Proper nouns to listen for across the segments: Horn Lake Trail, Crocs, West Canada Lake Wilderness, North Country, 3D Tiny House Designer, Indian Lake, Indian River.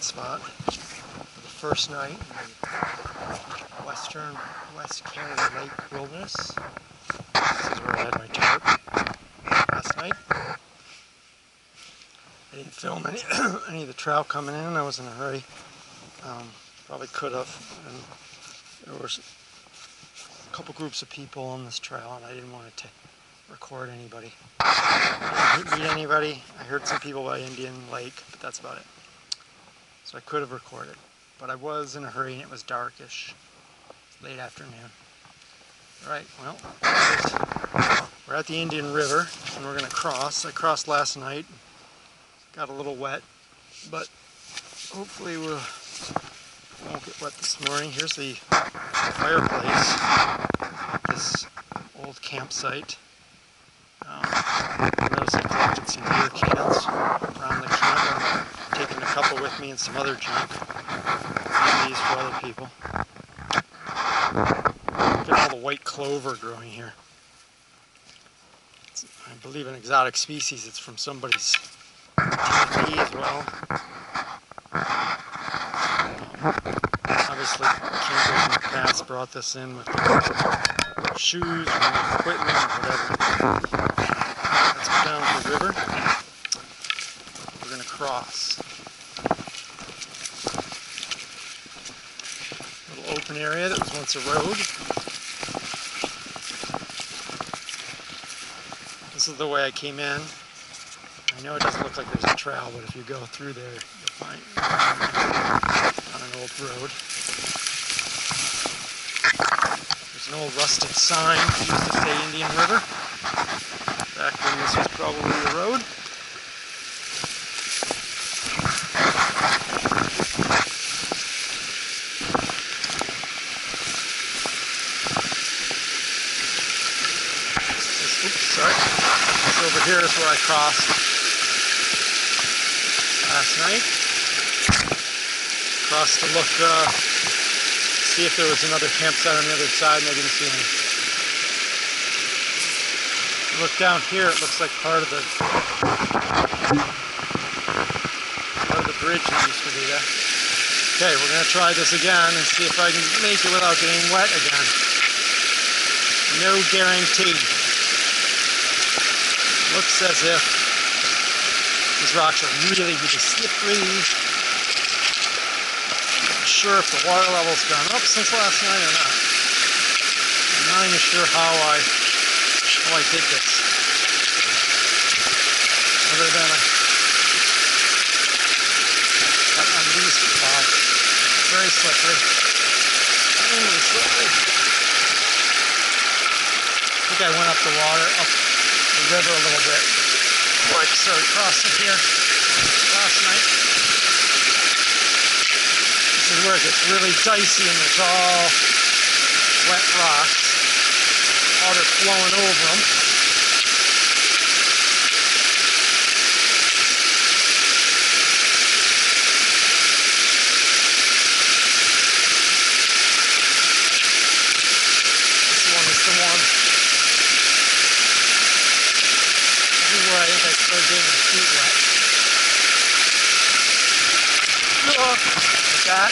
camping spot for the first night in the West Canada Lake Wilderness. This is where I had my tarp last night. I didn't film any of the trout coming in. I was in a hurry. Probably could have. And there was a couple groups of people on this trail, and I didn't want to record anybody. I didn't meet anybody. I heard some people by Indian Lake, but that's about it. So I could have recorded, but I was in a hurry and it was darkish, late afternoon. All right, well, we're at the Indian River and we're gonna cross. I crossed last night, got a little wet, but hopefully we won't get wet this morning. Here's the fireplace, this old campsite. I noticed I collected some beer cans around the camp. I'm taking a couple with me and some other junk. These for other people. Look at all the white clover growing here. It's, I believe, an exotic species. It's from somebody's TV as well. Obviously, campers in the past brought this in with their shoes and their equipment or whatever. Down the river, we're going to cross. Little open area that was once a road. This is the way I came in. I know it doesn't look like there's a trail, but if you go through there, you'll find on an old road. There's an old rusted sign that used to say Indian River. Back when this was probably the road. This, oops, sorry. This over here is where I crossed last night. Crossed to look, see if there was another campsite on the other side, and I didn't see any. Look down here, it looks like part of the bridge that used to be there. Okay, we're going to try this again and see if I can make it without getting wet again. No guarantee. Looks as if these rocks are really, really slippery. Not sure if the water level's gone up since last night or not. I'm not even sure how I did this. Other than I got my knees involved. Very slippery. Really slippery. I think I went up the water, up the river a little bit before I started crossing here last night. This is where it gets really dicey and it's all wet rocks. Water flowing over them. This one is the one. This is where I think I started getting my feet wet. Look at that.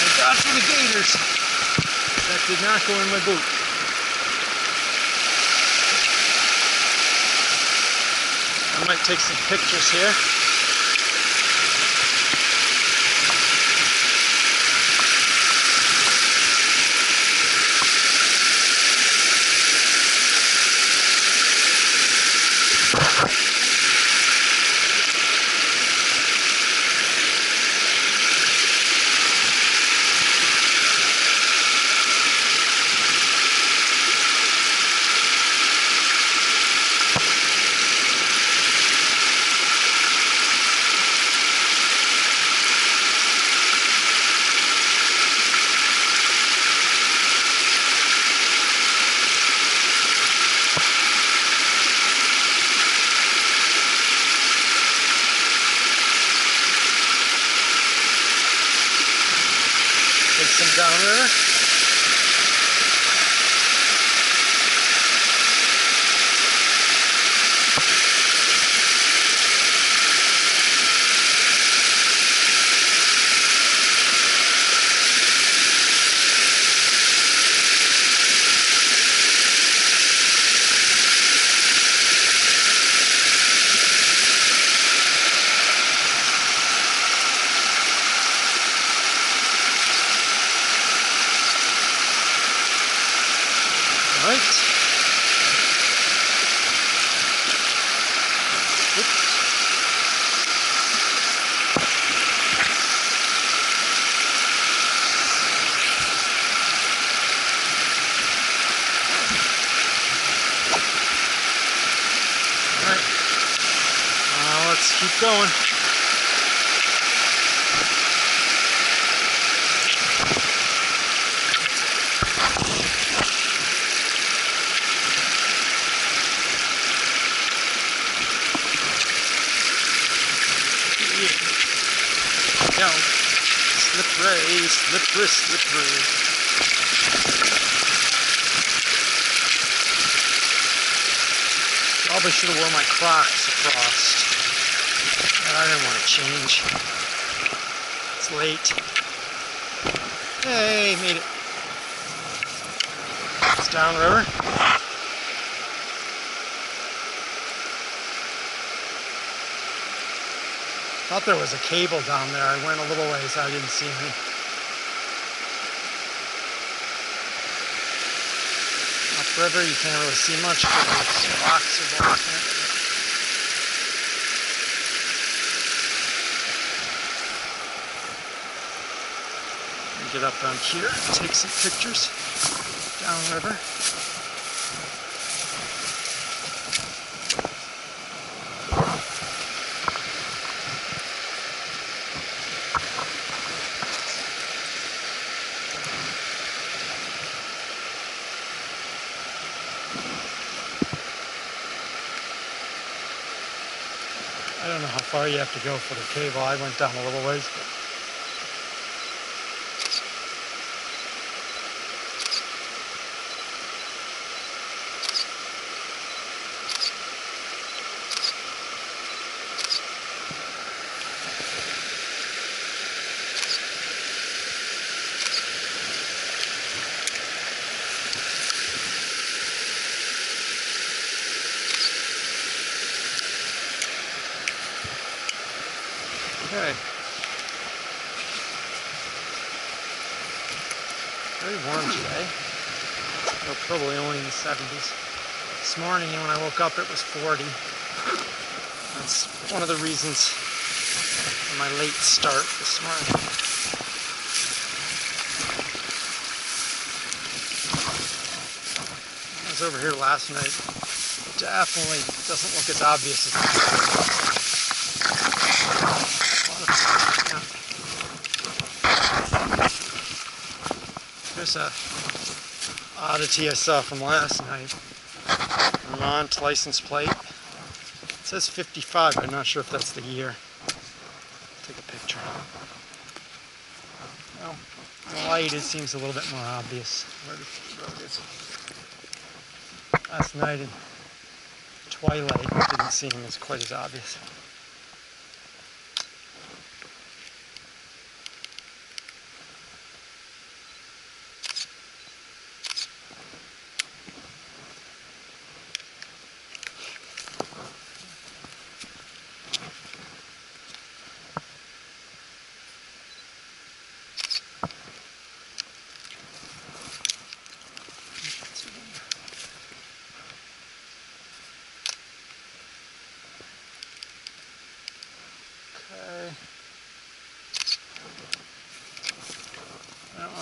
Thank God for the gators. That did not go in my boot. I might take some pictures here. All right. Oops. Let's keep going. Yeah. Down. Slippery, slippery, slippery. Probably should have worn my Crocs across. I didn't want to change. It's late. Hey, made it. It's downriver. Thought there was a cable down there. I went a little ways. I didn't see any. Upriver, you can't really see much because there's rocks over there. Get up on here, take some pictures downriver. I don't know how far you have to go for the cable. I went down a little ways, but okay. Very warm today. Well, probably only in the 70s. This morning when I woke up it was 40. That's one of the reasons for my late start this morning. I was over here last night. Definitely doesn't look as obvious as there's a oddity I saw from last night. Vermont license plate. It says 55, but I'm not sure if that's the year. Take a picture. Well, the light, it seems a little bit more obvious where the road is. Last night in twilight, it didn't seem as quite as obvious.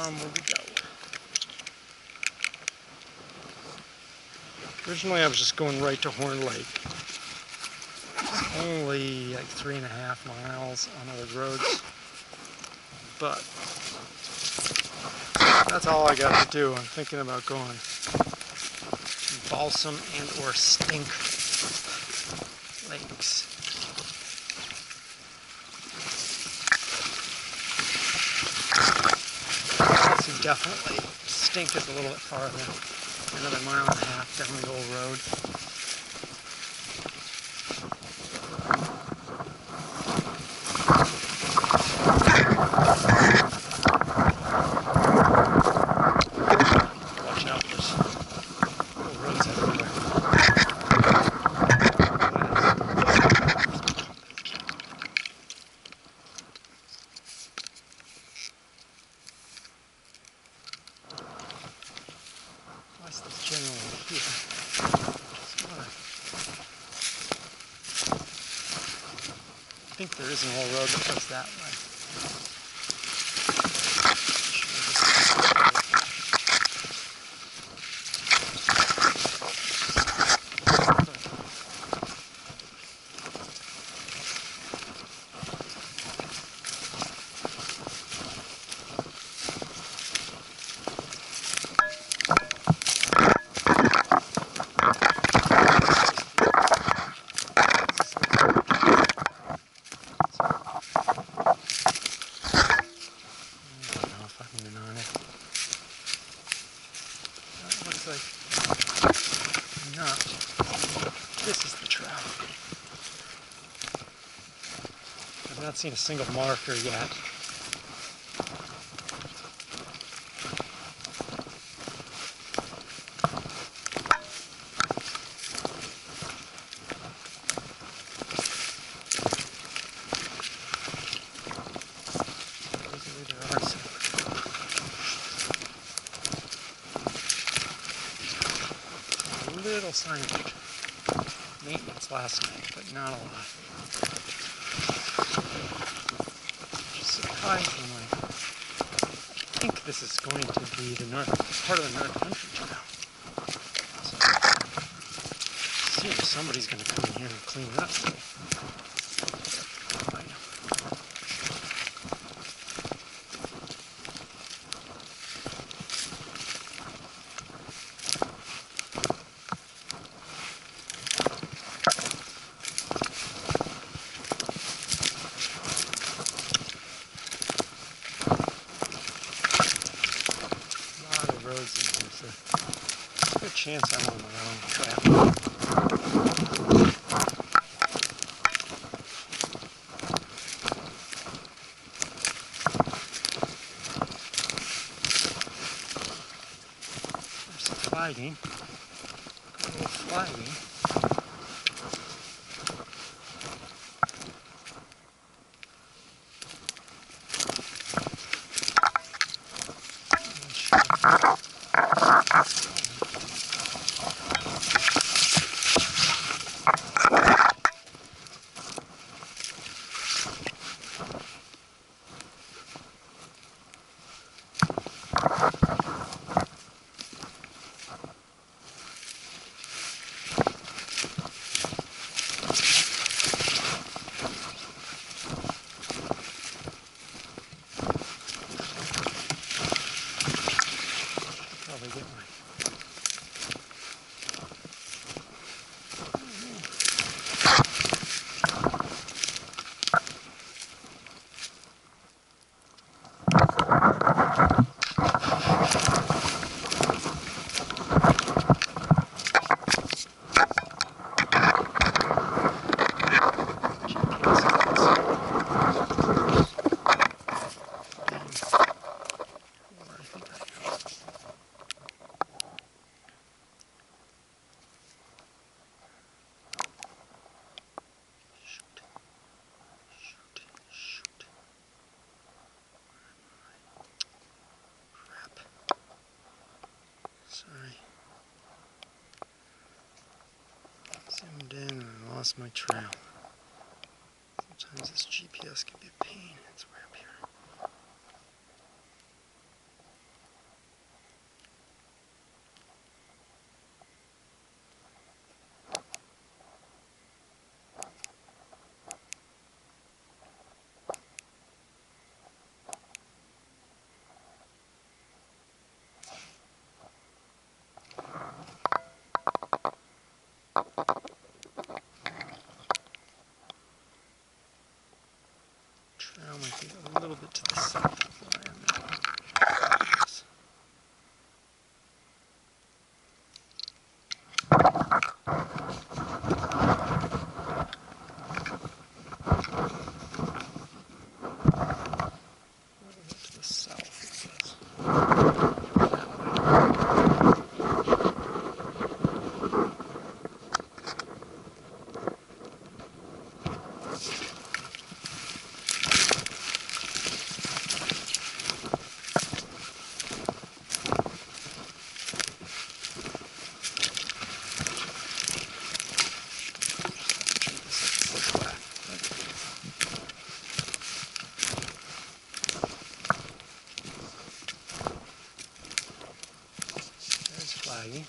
Where we go. Originally I was just going right to Horn Lake. Only like 3.5 miles on other roads. But that's all I got to do. I'm thinking about going Balsam and or Stink Lakes. Definitely Stink is a little bit farther, another 1.5 miles down the old road. Watch out, there's little roads everywhere. That's the general here. It's not a... I think there is an old road that goes that way. I've not seen a single marker yet. A little signage. Maintenance last night, but not a lot. I think this is going to be the North Country Trail. So, see if somebody's going to come in here and clean it up. Chance I'm on the wrong track. There's some flagging. A little flagging. Zoomed in and I lost my trail. Sometimes this GPS can be a pain. It's way up here. I might be a little flag.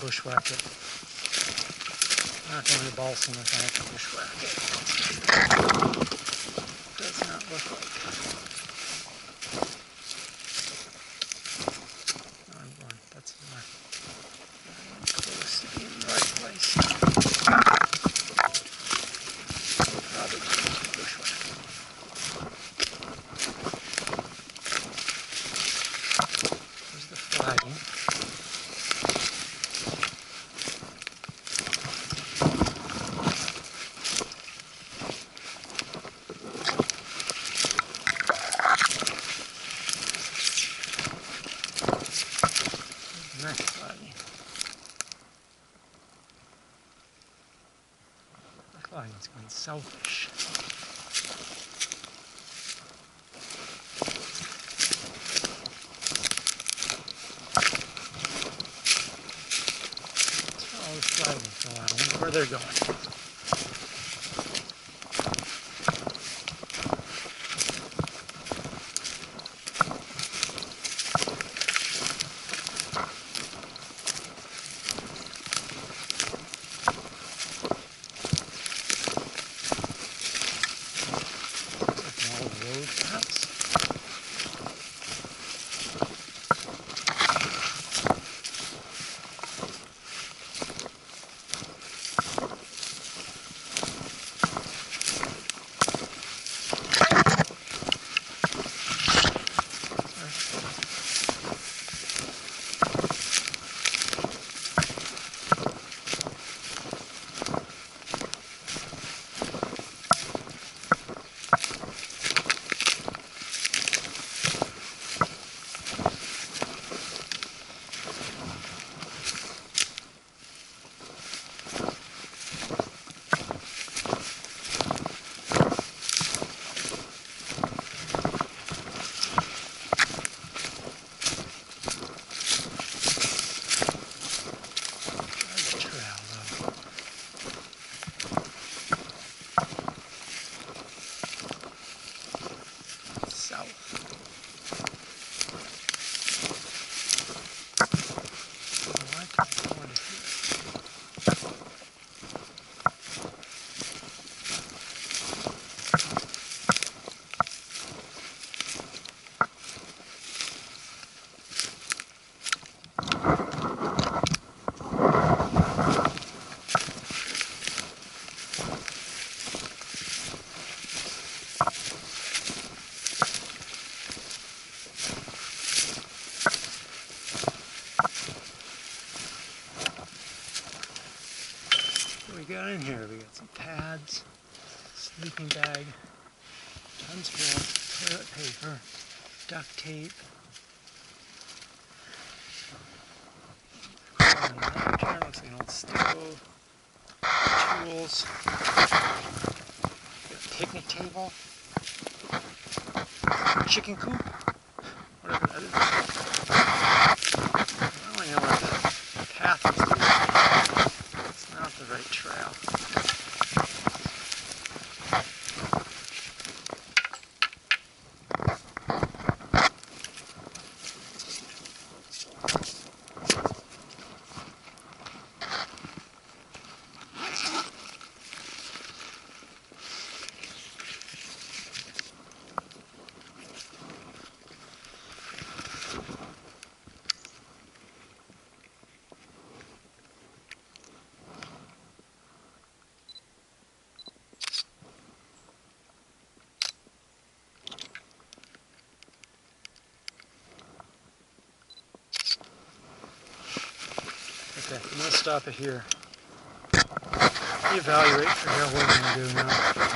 Bushwhack it. I'm not going to balsam if I have to bushwhack it. Does not look like. No, I'm going. That's more. I'm close to being in the right place. Probably going to bushwhack it. Selfish. Let's follow the sliding for a while. I wonder where they're going. got in here? We got some pads, sleeping bag, tons of rope, toilet paper, duct tape, lantern, looks like an old stove, tools, got a picnic table, chicken coop, whatever that is. I don't really know what the path is to. It's not the right trail. Okay, I'm going to stop it here. Reevaluate, figure out what I'm going to do now.